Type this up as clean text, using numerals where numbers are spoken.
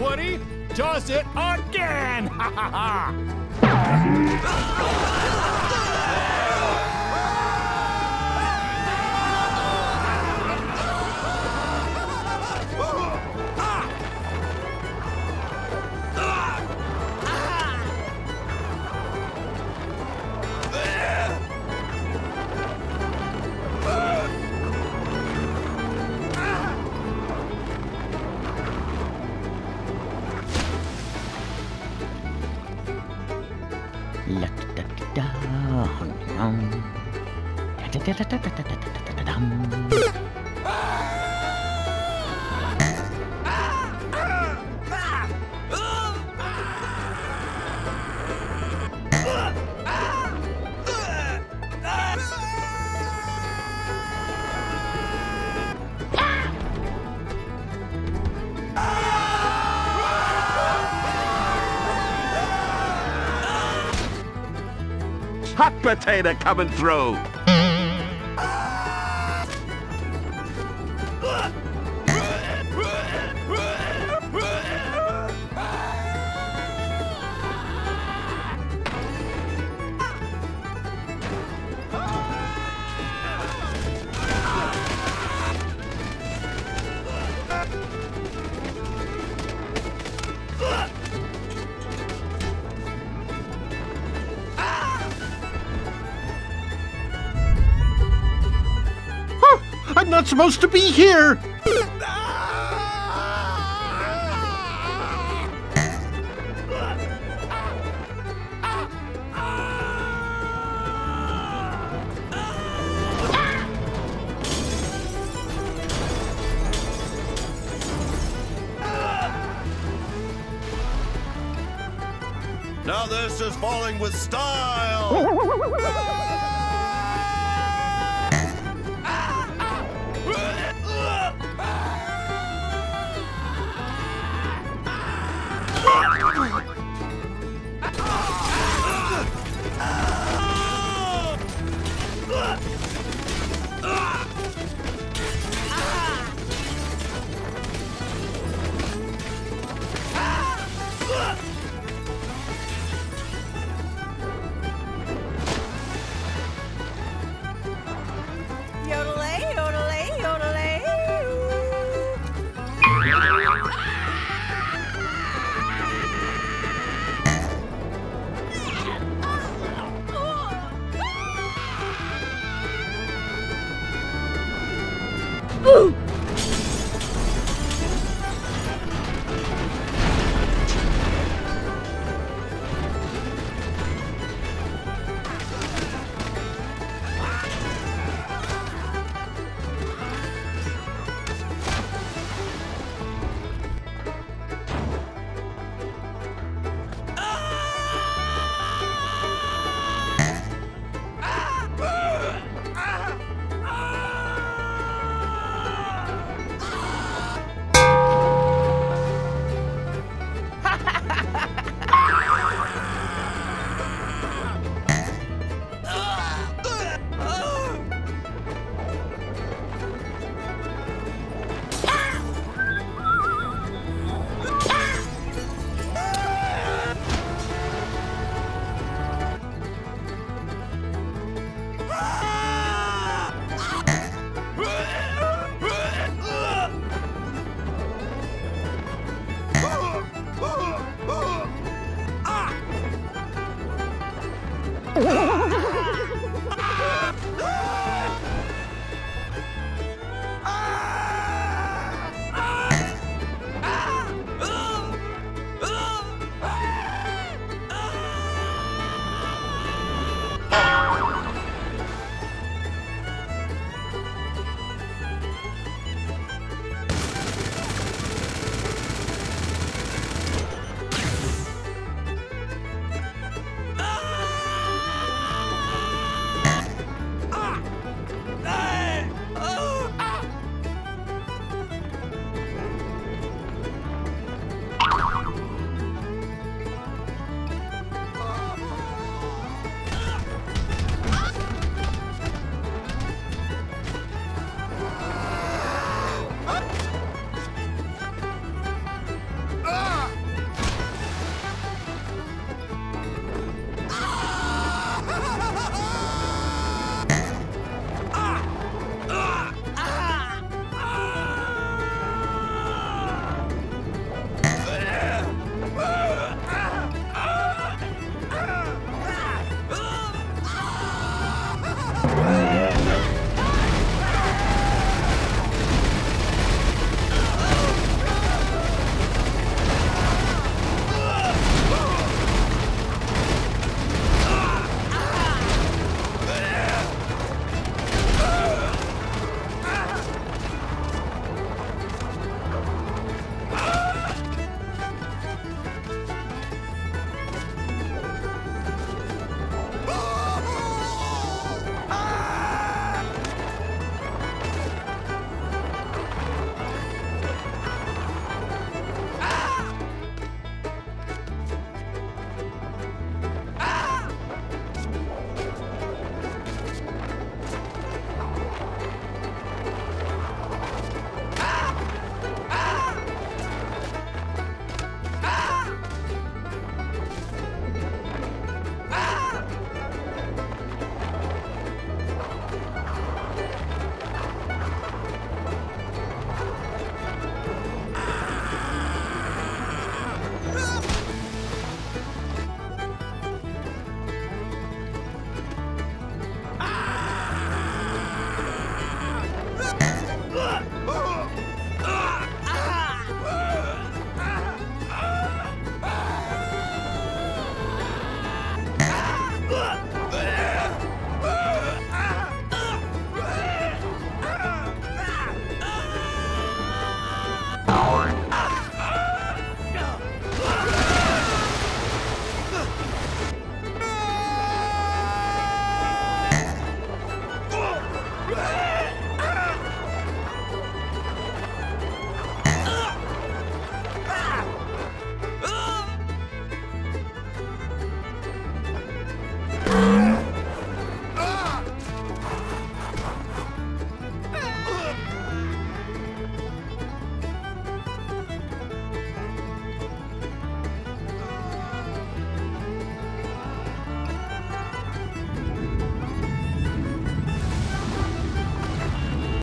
Woody does it again! Ha ha ha! Hot potato coming through. I'm not supposed to be here! Now this is falling with style! Whoa!